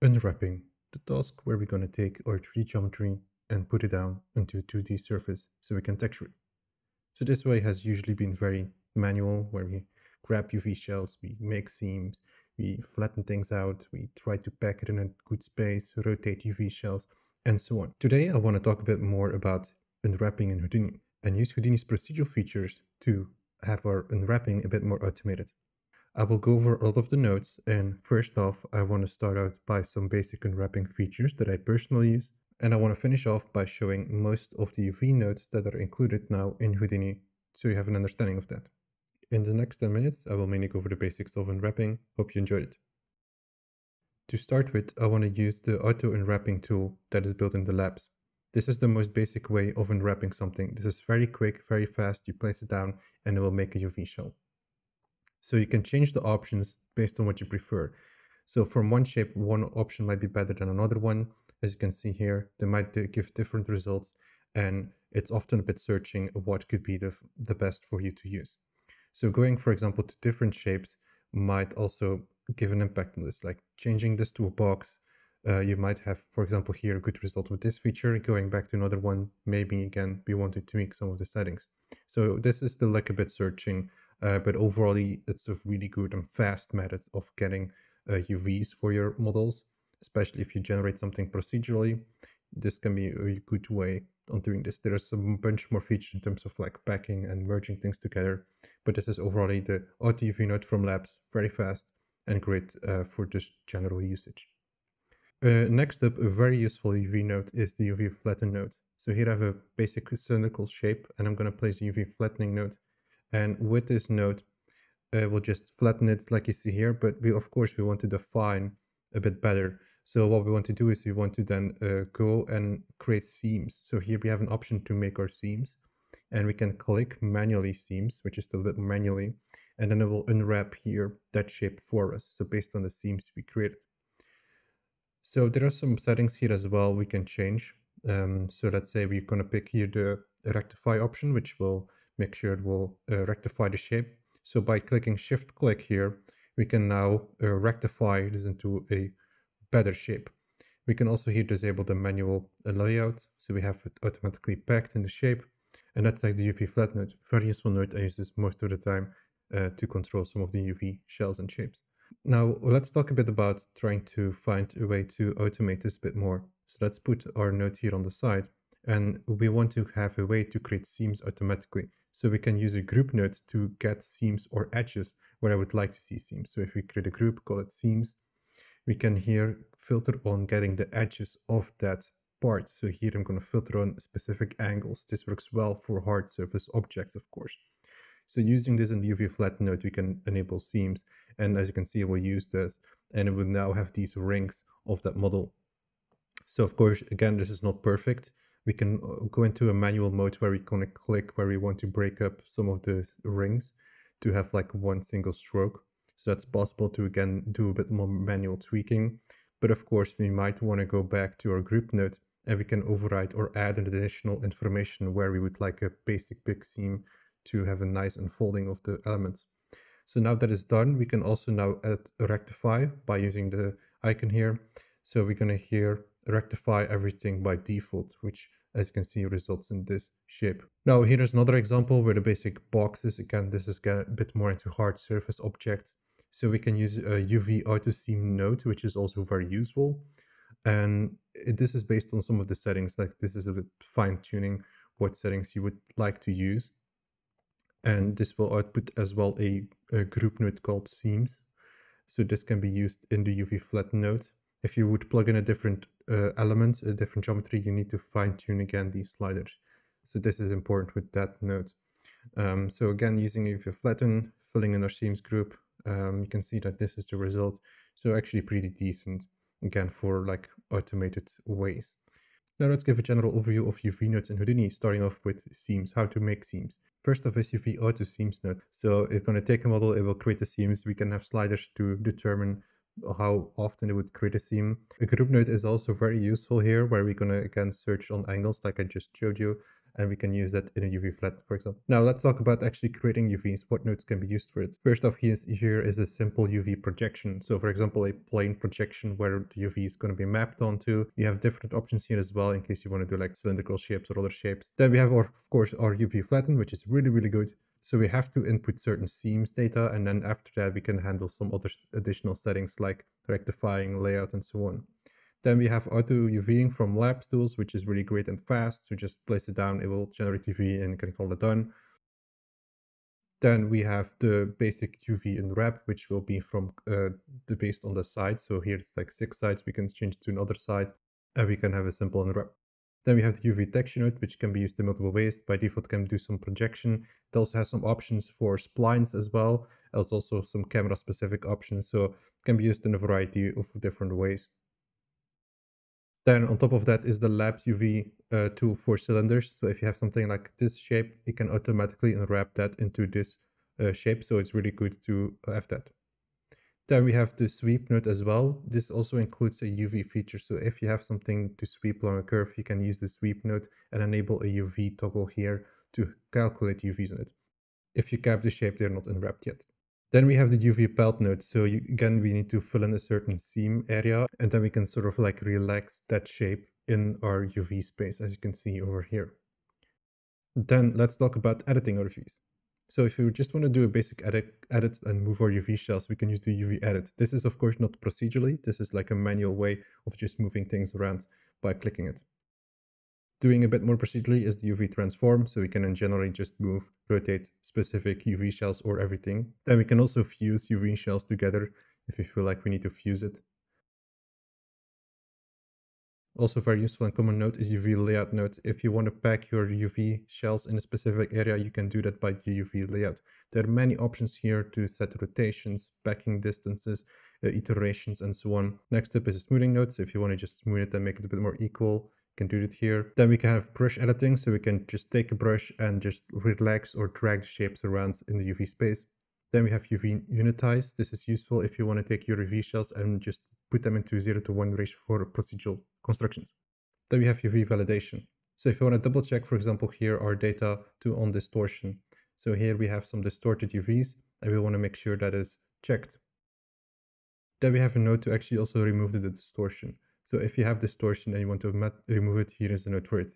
Unwrapping, the task where we're going to take our 3D geometry and put it down into a 2D surface so we can texture it. So this way has usually been very manual, where we grab UV shells, we make seams, we flatten things out, we try to pack it in a good space, rotate UV shells, and so on. Today I want to talk a bit more about unwrapping in Houdini and use Houdini's procedural features to have our unwrapping a bit more automated. I will go over all of the nodes, and first off I want to start out by some basic unwrapping features that I personally use, and I want to finish off by showing most of the UV nodes that are included now in Houdini so you have an understanding of that. In the next 10 minutes I will mainly go over the basics of unwrapping. Hope you enjoyed it. To start with, I want to use the auto unwrapping tool that is built in the Labs. This is the most basic way of unwrapping something. This is very quick, very fast. You place it down and it will make a UV shell. So you can change the options based on what you prefer. So from one shape, one option might be better than another one. As you can see here, they might give different results, and it's often a bit searching what could be the best for you to use. So going, for example, to different shapes might also give an impact on this, like changing this to a box. You might have, for example, here a good result with this feature. Going back to another one, maybe again we want to tweak some of the settings. So this is still like a bit searching, but overall it's a really good and fast method of getting UVs for your models, especially if you generate something procedurally. This can be a good way on doing this. There are some bunch more features in terms of like packing and merging things together, but this is overall the auto UV node from Labs, very fast and great for just general usage. Next up, a very useful UV node is the UV flatten node. So here I have a basic cylindrical shape, and I'm going to place the UV flattening node. And with this node, we'll just flatten it like you see here, but of course we want to define a bit better. So what we want to do is we want to then go and create seams. So here we have an option to make our seams, and we can click manually seams, which is still a bit manually, and then it will unwrap here that shape for us. So based on the seams we created. So there are some settings here as well we can change. So let's say we're going to pick here the rectify option, which will make sure it will rectify the shape. So by clicking shift click here, we can now rectify this into a better shape. We can also here disable the manual layout, so we have it automatically packed in the shape. And that's like the UV flat node, very useful node. I use this most of the time to control some of the UV shells and shapes. Now let's talk a bit about trying to find a way to automate this a bit more. So let's put our node here on the side, and we want to have a way to create seams automatically. So we can use a group node to get seams or edges where I would like to see seams. So if we create a group, call it seams, we can here filter on getting the edges of that part. So here I'm going to filter on specific angles. This works well for hard surface objects, of course. So using this in the UV flat node, we can enable seams, and as you can see, we'll use this, and it will now have these rings of that model. So of course, again, this is not perfect. We can go into a manual mode where we kind of click where we want to break up some of the rings to have like one single stroke. So that's possible to, again, do a bit more manual tweaking. But of course, we might want to go back to our group node, and we can override or add an additional information where we would like a basic big seam to have a nice unfolding of the elements. So now that is done, we can also now add rectify by using the icon here. So we're going to here rectify everything by default, which as you can see results in this shape. Now here is another example where the basic boxes, again, this is a bit more into hard surface objects. So we can use a UV auto seam node, which is also very useful. And this is based on some of the settings, like this is a bit fine tuning what settings you would like to use. And this will output as well a group node called seams. So this can be used in the UV flat node. If you would plug in a different element, a different geometry, you need to fine tune again these sliders. So this is important with that node. So again, using UV flatten, filling in our seams group, you can see that this is the result. So actually pretty decent, again, for like automated ways. Now let's give a general overview of UV nodes in Houdini, starting off with seams, how to make seams. First off is UV auto seams node. So it's going to take a model, it will create the seams. We can have sliders to determine how often it would create a seam. A group node is also very useful here, where we're going to again search on angles like I just showed you, and we can use that in a UV flat, for example. Now let's talk about actually creating UVs, what nodes can be used for it. First off, here is a simple UV projection. So for example, a plane projection where the UV is going to be mapped onto. You have different options here as well in case you want to do like cylindrical shapes or other shapes. Then we have of course our UV flatten, which is really, really good. So we have to input certain seams data, and then after that we can handle some other additional settings like rectifying, layout, and so on. Then we have auto UVing from Labs tools, which is really great and fast. So just place it down, it will generate UV and you can call it done. Then we have the basic UV unwrap, which will be from based on the side. So here it's like 6 sides, we can change it to another side and we can have a simple unwrap. Then we have the UV texture node, which can be used in multiple ways. By default, can do some projection. It also has some options for splines as well, as also some camera-specific options. So it can be used in a variety of different ways. Then on top of that is the Labs UV tool for cylinders. So if you have something like this shape, it can automatically unwrap that into this shape. So it's really good to have that. Then we have the sweep node as well. This also includes a UV feature. So if you have something to sweep along a curve, you can use the sweep node and enable a UV toggle here to calculate UVs in it. If you cap the shape, they're not unwrapped yet. Then we have the UV pelt node. So again, we need to fill in a certain seam area, and then we can sort of like relax that shape in our UV space, as you can see over here. Then let's talk about editing our UVs. So if we just want to do a basic edit and move our UV shells, we can use the UV edit. This is of course not procedurally, this is like a manual way of just moving things around by clicking it. Doing a bit more procedurally is the UV transform, so we can in generally just move, rotate specific UV shells or everything. Then we can also fuse UV shells together if we feel like we need to fuse it. Also very useful and common node is UV layout node. If you want to pack your UV shells in a specific area, you can do that by the UV layout. There are many options here to set rotations, packing distances, iterations, and so on. Next up is a smoothing node. So if you want to just smooth it and make it a bit more equal, you can do it here. Then we can have brush editing. So we can just take a brush and just relax or drag the shapes around in the UV space. Then we have UV unitize. This is useful if you want to take your UV shells and just put them into 0 to 1 ratio for procedural constructions. Then we have UV validation. So if you want to double check, for example, here our data on distortion. So here we have some distorted UVs and we want to make sure that it's checked. Then we have a node to actually also remove the distortion. So if you have distortion and you want to remove it, here is a node for it.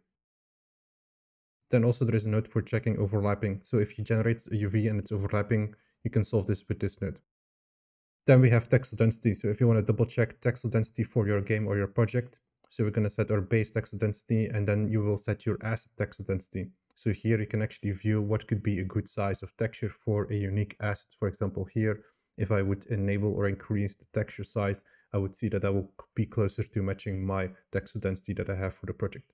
Then also there is a node for checking overlapping. So if you generate a UV and it's overlapping, you can solve this with this node. Then we have texel density. So if you want to double check texel density for your game or your project, so we're going to set our base texel density and then you will set your asset texel density. So here you can actually view what could be a good size of texture for a unique asset. For example, here, if I would enable or increase the texture size, I would see that I will be closer to matching my texel density that I have for the project.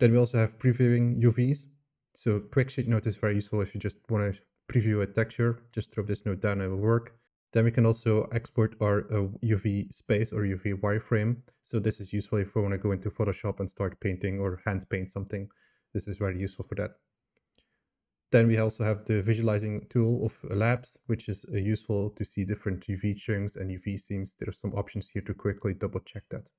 Then we also have previewing UVs. So quick shade node is very useful if you just want to preview a texture, just drop this node down and it will work. Then we can also export our UV space or UV wireframe. So this is useful if we want to go into Photoshop and start painting or hand paint something. This is very useful for that. Then we also have the visualizing tool of Labs, which is useful to see different UV chunks and UV seams. There are some options here to quickly double check that.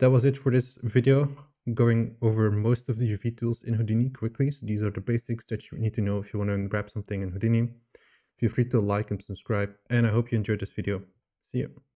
That was it for this video, going over most of the UV tools in Houdini quickly. So these are the basics that you need to know if you want to unwrap something in Houdini. Feel free to like and subscribe, and I hope you enjoyed this video. See you.